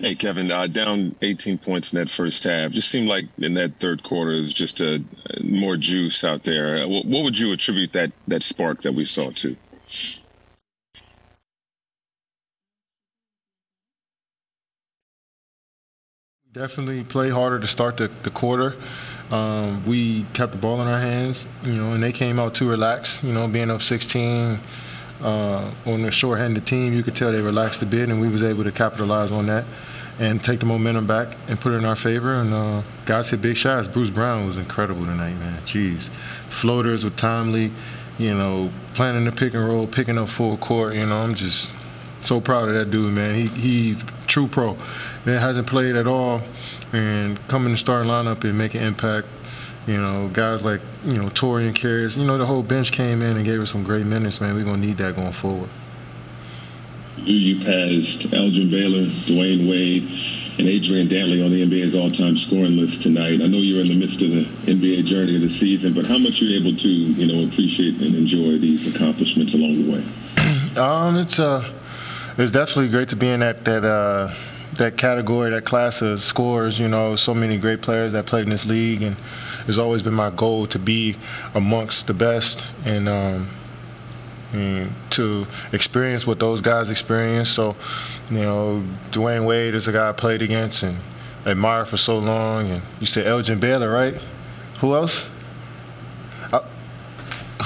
Hey, Kevin, down 18 points in that first half. Just seemed like in that third quarter is just more juice out there. What would you attribute that spark that we saw to? Definitely play harder to start the quarter. We kept the ball in our hands, and they came out too relaxed, being up 16 on the shorthanded team. You could tell they relaxed a bit, and we was able to capitalize on that and take the momentum back and put it in our favor. And guys hit big shots. Bruce Brown was incredible tonight, man. Jeez. Floaters were timely, planning the pick and roll, picking up full court. I'm just so proud of that dude, man. He's a true pro that hasn't played at all and coming to starting lineup and making an impact. Guys like, Torian Carriers, the whole bench came in and gave us some great minutes, man. We're going to need that going forward. You passed Elgin Baylor, Dwyane Wade, and Adrian Dantley on the NBA's all-time scoring list tonight. I know you're in the midst of the NBA journey of the season, but how much are you able to, appreciate and enjoy these accomplishments along the way? It's definitely great to be in that category, that class of scorers. So many great players that played in this league, and it's always been my goal to be amongst the best and to experience what those guys experience. So, Dwyane Wade is a guy I played against and admired for so long. And you said Elgin Baylor, right? Who else?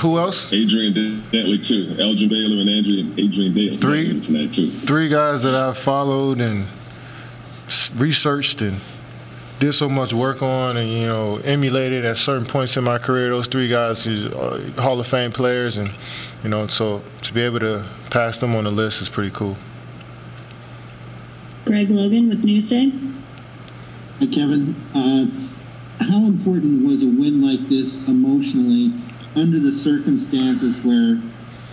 Who else? Adrian Dantley, too. Elgin Baylor and Adrian Dantley. Three guys that I followed and researched and did so much work on and, emulated at certain points in my career. Those three guys are Hall of Fame players. And, so to be able to pass them on the list is pretty cool. Greg Logan with Newsday. Hi, Kevin. How important was a win like this emotionally under the circumstances where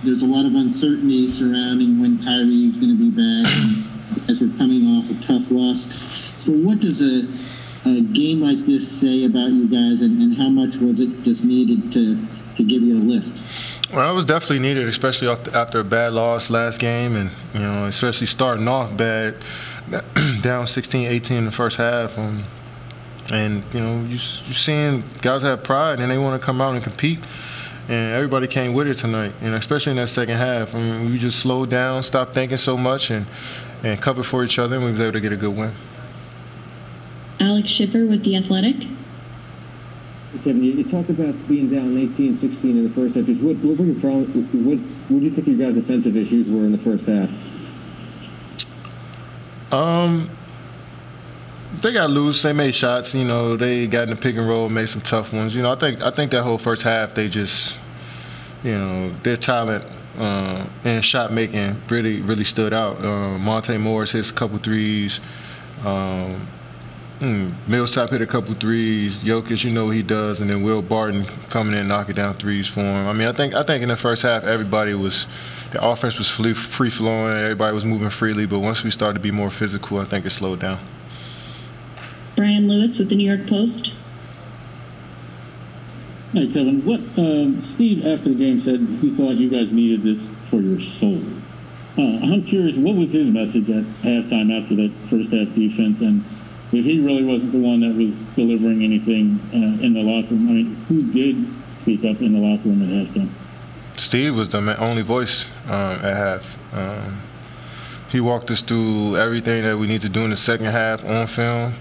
there's a lot of uncertainty surrounding when Kyrie's going to be back as we're coming off a tough loss? So what does a game like this say about you guys, and how much was it just needed to give you a lift? Well, it was definitely needed, especially after a bad loss last game, and, especially starting off bad, down 16-18 in the first half. And, you're seeing guys have pride, and they want to come out and compete. And everybody came with it tonight, and especially in that second half. I mean, we just slowed down, stopped thinking so much, and covered for each other, and we was able to get a good win. Alex Schiffer with The Athletic. Kevin, you talked about being down 18-16 in the first half. What do you think your guys' offensive issues were in the first half? They got loose. They made shots. They got in the pick and roll, made some tough ones. I think that whole first half, they just, their talent and shot making really, really stood out. Monte Morris hits a couple threes. Millsap hit a couple threes. Jokic, what he does, and then Will Barton coming in and knocking down threes for him. I mean, I think in the first half, everybody was. The offense was free flowing. Everybody was moving freely. But once we started to be more physical, I think it slowed down. Brian Lewis with the New York Post. Hey, Kevin. What Steve, after the game, said he thought you guys needed this for your soul. I'm curious, what was his message at halftime after that first half defense? And if he really wasn't the one that was delivering anything in the locker room, I mean, who did speak up in the locker room at halftime? Steve was the only voice at half. He walked us through everything that we need to do in the second half on film.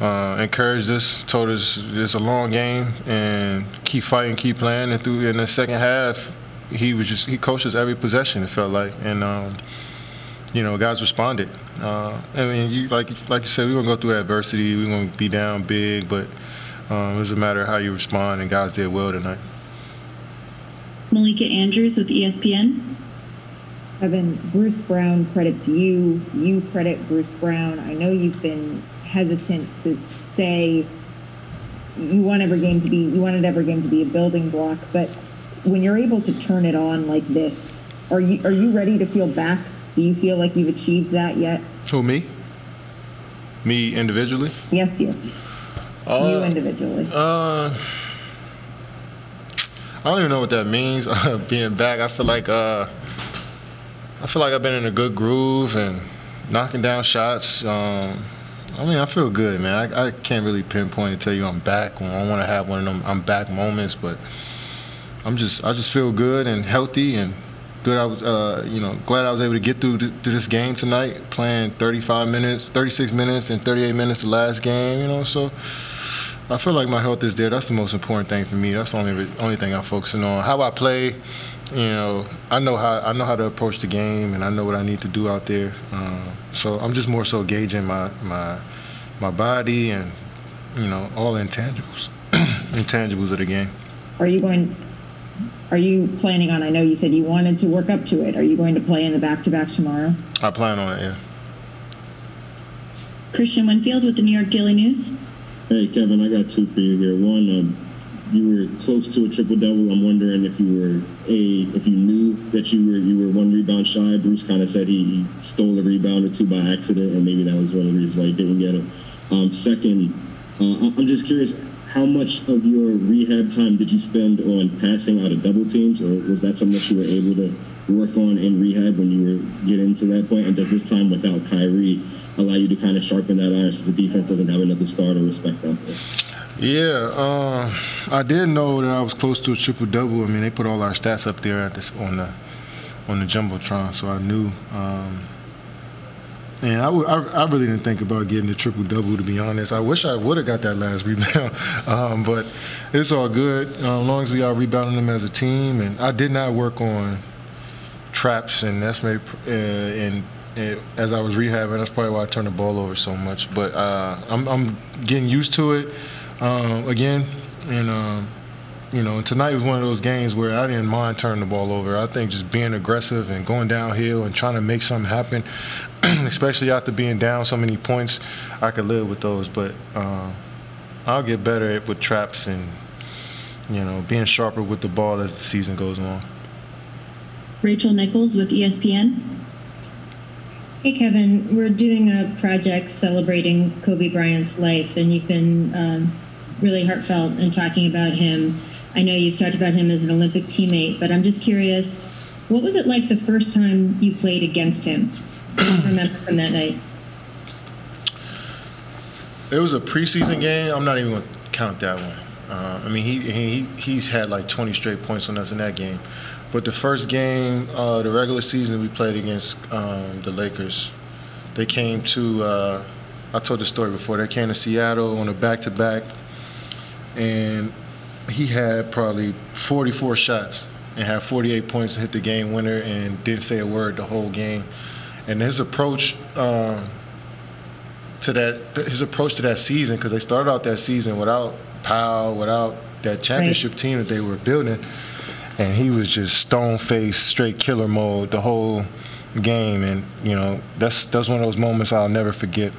Encouraged us, told us it's a long game and keep fighting, keep playing. And in the second half, he coached us every possession, it felt like, and guys responded. I mean, like you said, we're gonna go through adversity, we're gonna be down big, but it doesn't matter how you respond, and guys did well tonight. Malika Andrews with ESPN. Kevin, Bruce Brown credits you. You credit Bruce Brown. I know you've been hesitant to say you wanted every game to be a building block, but when you're able to turn it on like this, are you ready to feel back? Do you feel like you've achieved that yet? Who, me? Me individually? Yes, you. You individually. I don't even know what that means. Being back, I feel like I've been in a good groove and. knocking down shots. I mean, I feel good, man. I can't really pinpoint and tell you I'm back. I don't want to have one of them I'm back moments, but I just feel good and healthy and good. I was, glad I was able to get through this game tonight, playing 35 minutes, 36 minutes, and 38 minutes the last game. You know, so I feel like my health is there. That's the most important thing for me. That's the only thing I'm focusing on. How I play, I know how to approach the game, and I know what I need to do out there. So I'm just more so gauging my body and all intangibles of the game. Are you planning on? I know you said you wanted to work up to it. Are you going to play in the back-to-back tomorrow? I plan on it. Yeah. Christian Winfield with the New York Daily News. Hey Kevin, I got two for you here. One. You were close to a triple-double. I'm wondering if you knew that you were one rebound shy. Bruce kind of said he stole a rebound or two by accident, and maybe that was one of the reasons why he didn't get him. Second, I'm just curious, how much of your rehab time did you spend on passing out of double teams, or was that something that you were able to work on in rehab when you were getting to that point? And does this time without Kyrie allow you to kind of sharpen that iron since the defense doesn't have another starter respect out there? Yeah, I did know that I was close to a triple-double. I mean, they put all our stats up there on the Jumbotron, so I knew. And I really didn't think about getting a triple-double, to be honest. I wish I would have got that last rebound, but it's all good as long as we are rebounding them as a team. And I did not work on traps, and that's maybe as I was rehabbing, that's probably why I turned the ball over so much. But I'm getting used to it. Again, and tonight was one of those games where I didn't mind turning the ball over. I think just being aggressive and going downhill and trying to make something happen, especially after being down so many points, I could live with those. But I'll get better with traps and being sharper with the ball as the season goes along. Rachel Nichols with ESPN. Hey, Kevin, we're doing a project celebrating Kobe Bryant's life, and you've been really heartfelt in talking about him. I know you've talked about him as an Olympic teammate, but I'm just curious, what was it like the first time you played against him? What do you remember from that night? It was a preseason game. I'm not even going to count that one. I mean, he's had like 20 straight points on us in that game. But the first game, the regular season, we played against the Lakers. They came to, I told the story before, they came to Seattle on a back-to-back, and he had probably 44 shots and had 48 points to hit the game winner and didn't say a word the whole game. And his approach to that season, because they started out that season without Powell, without that championship right. team that they were building, and he was just stone-faced, straight killer mode the whole game. And, that's one of those moments I'll never forget.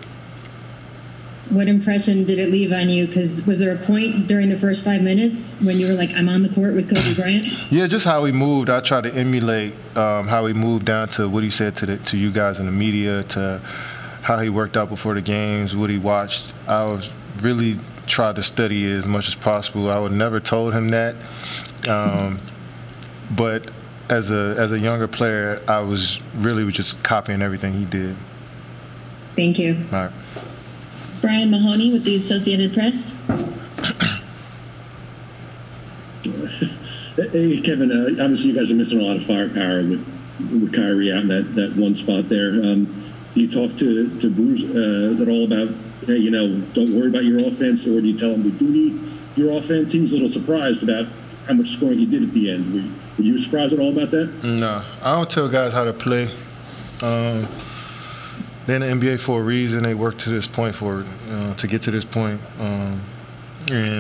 What impression did it leave on you? Because was there a point during the first 5 minutes when you were like, I'm on the court with Kobe Bryant? Yeah, just how he moved. I tried to emulate how he moved down to what he said to you guys in the media, to how he worked out before the games, what he watched. I was really tried to study it as much as possible. I would never told him that. But as a younger player, I was really just copying everything he did. Thank you. All right. Brian Mahoney with the Associated Press. Hey, Kevin, obviously you guys are missing a lot of firepower with Kyrie out in that one spot there. You talk to Bruce at all about, hey, don't worry about your offense, or do you tell him we do need your offense? He was a little surprised about how much scoring he did at the end. Were you surprised at all about that? No, I don't tell guys how to play. They're in the NBA for a reason. They work to this point to get to this point. And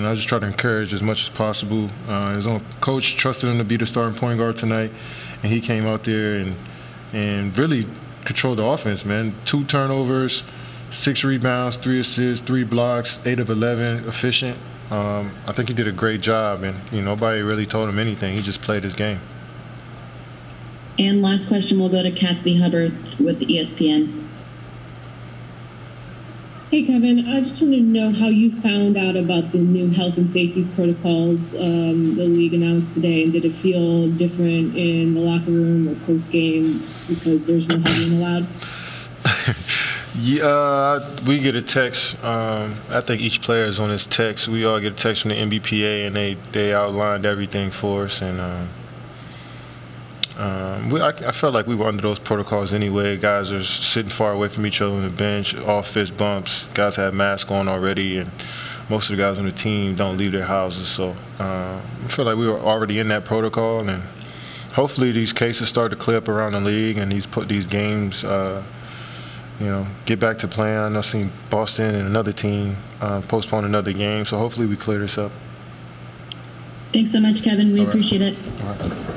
I just try to encourage as much as possible. His own coach trusted him to be the starting point guard tonight, and he came out there and really controlled the offense, man. 2 turnovers, 6 rebounds, 3 assists, 3 blocks, 8 of 11, efficient. I think he did a great job, and nobody really told him anything. He just played his game. And last question, we'll go to Cassidy Hubbard with ESPN. Hey, Kevin, I just wanted to know how you found out about the new health and safety protocols the league announced today, and did it feel different in the locker room or post-game because there's no hugging allowed? Yeah, we get a text. I think each player is on his text. We all get a text from the NBPA, and they outlined everything for us. And I felt like we were under those protocols anyway. Guys are sitting far away from each other on the bench, all fist bumps. Guys have masks on already, and most of the guys on the team don't leave their houses. So I feel like we were already in that protocol, and hopefully these cases start to clear up around the league, and these games you know, get back to playing. I know I've seen Boston and another team postpone another game, so hopefully we clear this up. Thanks so much, Kevin. We appreciate it. All right.